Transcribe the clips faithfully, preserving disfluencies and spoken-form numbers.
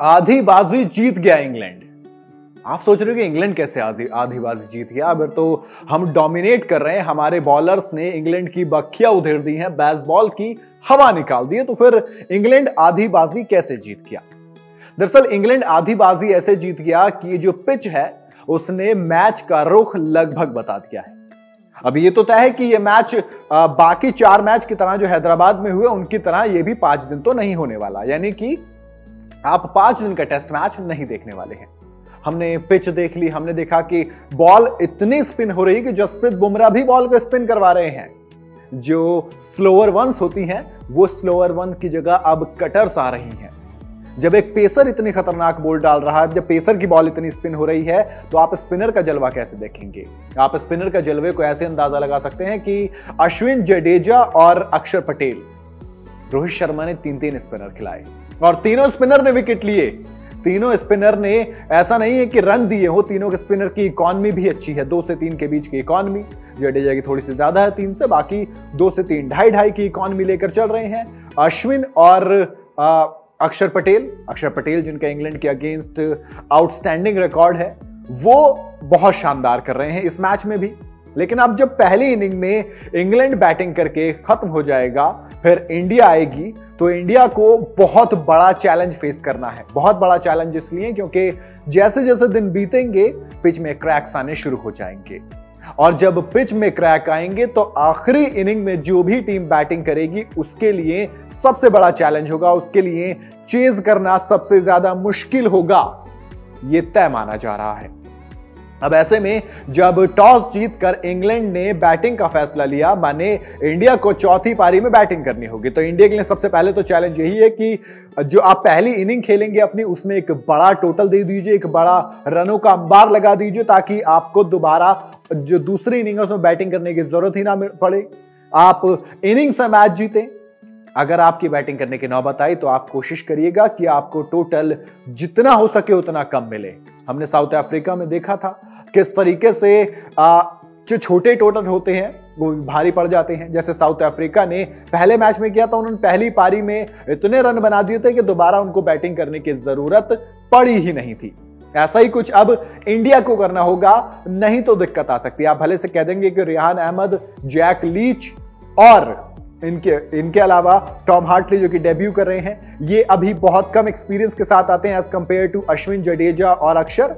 आधी बाजी जीत गया इंग्लैंड। आप सोच रहे हो कि इंग्लैंड कैसे आधी आधी बाजी जीत गया? अगर तो हम डोमिनेट कर रहे हैं, हमारे बॉलर्स ने इंग्लैंड की बखिया उधेड़ दी है, बेसबॉल की हवा निकाल दी है, तो फिर इंग्लैंड आधी बाजी कैसे जीत गया? दरअसल इंग्लैंड आधी बाजी ऐसे जीत गया कि जो पिच है उसने मैच का रुख लगभग बता दिया है। अब ये तो तय है कि ये मैच आ, बाकी चार मैच की तरह जो हैदराबाद में हुए उनकी तरह ये भी पांच दिन तो नहीं होने वाला, यानी कि आप पांच दिन का टेस्ट मैच नहीं देखने वाले हैं। हमने पिच देख ली, हमने देखा कि बॉल इतनी स्पिन हो रही कि जसप्रीत बुमराह भी बॉल को स्पिन करवा रहे हैं। जो स्लोअर वंस होती हैं वो स्लोअर वन की जगह अब कटर्स आ रही हैं। जब एक पेसर इतनी खतरनाक बॉल डाल रहा है, जब पेसर की बॉल इतनी स्पिन हो रही है, तो आप स्पिनर का जलवा कैसे देखेंगे? आप स्पिनर का जलवे को ऐसे अंदाजा लगा सकते हैं कि अश्विन, जडेजा और अक्षर पटेल, रोहित शर्मा ने तीन तीन स्पिनर खिलाए और तीनों स्पिनर ने विकेट लिए। तीनों स्पिनर ने, ऐसा नहीं है कि रन दिए हो, तीनों के स्पिनर की इकॉनमी भी अच्छी है, दो से तीन के बीच की इकॉनमी। जडेजा की थोड़ी सी ज्यादा है तीन से, बाकी दो से तीन ढाई ढाई की इकॉनमी लेकर चल रहे हैं अश्विन और आ, अक्षर पटेल। अक्षर पटेल जिनका इंग्लैंड के अगेंस्ट आउटस्टैंडिंग रिकॉर्ड है, वो बहुत शानदार कर रहे हैं इस मैच में भी। लेकिन अब जब पहली इनिंग में इंग्लैंड बैटिंग करके खत्म हो जाएगा, फिर इंडिया आएगी, तो इंडिया को बहुत बड़ा चैलेंज फेस करना है। बहुत बड़ा चैलेंज इसलिए क्योंकि जैसे जैसे दिन बीतेंगे पिच में क्रैक्स आने शुरू हो जाएंगे, और जब पिच में क्रैक आएंगे तो आखिरी इनिंग में जो भी टीम बैटिंग करेगी उसके लिए सबसे बड़ा चैलेंज होगा, उसके लिए चेज करना सबसे ज्यादा मुश्किल होगा, ये तय माना जा रहा है। अब ऐसे में जब टॉस जीतकर इंग्लैंड ने बैटिंग का फैसला लिया, माने इंडिया को चौथी पारी में बैटिंग करनी होगी, तो इंडिया के लिए सबसे पहले तो चैलेंज यही है कि जो आप पहली इनिंग खेलेंगे अपनी, उसमें एक बड़ा टोटल दे दीजिए, एक बड़ा रनों का अंबार लगा दीजिए, ताकि आपको दोबारा जो दूसरी इनिंग है उसमें बैटिंग करने की जरूरत ही ना पड़े। आप इनिंग से मैच जीतें। अगर आपकी बैटिंग करने की नौबत आई तो आप कोशिश करिएगा कि आपको टोटल जितना हो सके उतना कम मिले। हमने साउथ अफ्रीका में देखा था किस तरीके से आ, जो छोटे टोटल होते हैं वो भारी पड़ जाते हैं। जैसे साउथ अफ्रीका ने पहले मैच में किया था, उन्होंने पहली पारी में इतने रन बना दिए थे कि दोबारा उनको बैटिंग करने की जरूरत पड़ी ही नहीं थी। ऐसा ही कुछ अब इंडिया को करना होगा, नहीं तो दिक्कत आ सकती। आप भले से कह देंगे कि रेहान अहमद, जैक लीच और इनके इनके अलावा टॉम हार्टली जो कि डेब्यू कर रहे हैं, ये अभी बहुत कम एक्सपीरियंस के साथ आते हैं as compare to Ashwin, Jadeja और अक्षर।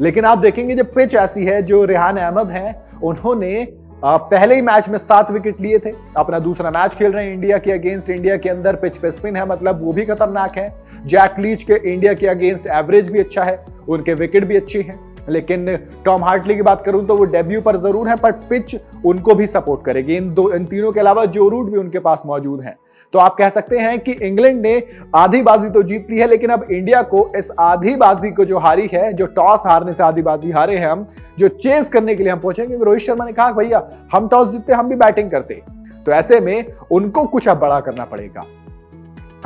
लेकिन आप देखेंगे जब पिच ऐसी है, जो रेहान अहमद हैं उन्होंने पहले ही मैच में सात विकेट लिए थे, अपना दूसरा मैच खेल रहे हैं इंडिया के अगेंस्ट, इंडिया के अंदर पिच पे स्पिन है, मतलब वो भी खतरनाक है। जैक लीच के इंडिया के अगेंस्ट एवरेज भी अच्छा है, उनके विकेट भी अच्छी हैं। लेकिन टॉम हार्टली की बात करूं तो वो डेब्यू पर जरूर है, पर पिच उनको भी सपोर्ट करेगी। इन दो इन तीनों के अलावा जो रूट भी उनके पास मौजूद हैं। तो आप कह सकते हैं कि इंग्लैंड ने आधी बाजी तो जीत ली है, लेकिन अब इंडिया को इस आधी बाजी को जो हारी है, जो टॉस हारने से आधी बाजी हारे हैं हम, जो चेस करने के लिए हम पहुंचेंगे। रोहित शर्मा ने कहा भैया हम टॉस जीतते हम भी बैटिंग करते, तो ऐसे में उनको कुछ अब बड़ा करना पड़ेगा।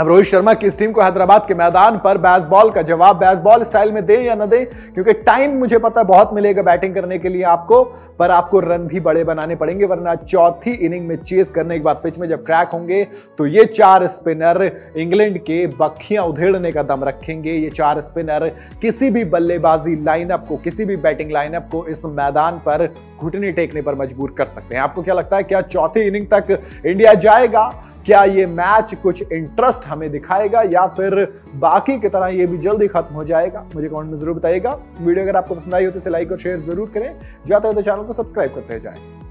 अब रोहित शर्मा की इस टीम को हैदराबाद के मैदान पर बेसबॉल का जवाब बेसबॉल स्टाइल में दें या न दें, क्योंकि टाइम मुझे पता है बहुत मिलेगा बैटिंग करने के लिए आपको, पर आपको रन भी बड़े बनाने पड़ेंगे, वरना चौथी इनिंग में चेस करने के बाद पिच में जब क्रैक होंगे तो ये चार स्पिनर इंग्लैंड के बखियां उधेड़ने का दम रखेंगे। ये चार स्पिनर किसी भी बल्लेबाजी लाइनअप को, किसी भी बैटिंग लाइनअप को इस मैदान पर घुटने टेकने पर मजबूर कर सकते हैं। आपको क्या लगता है, क्या चौथी इनिंग तक इंडिया जाएगा? क्या ये मैच कुछ इंटरेस्ट हमें दिखाएगा या फिर बाकी की तरह ये भी जल्दी खत्म हो जाएगा? मुझे कमेंट में जरूर बताइएगा। वीडियो अगर आपको पसंद आई हो तो इसे लाइक और शेयर जरूर करें, ज्यादा से ज्यादा चैनल को सब्सक्राइब करते जाएं।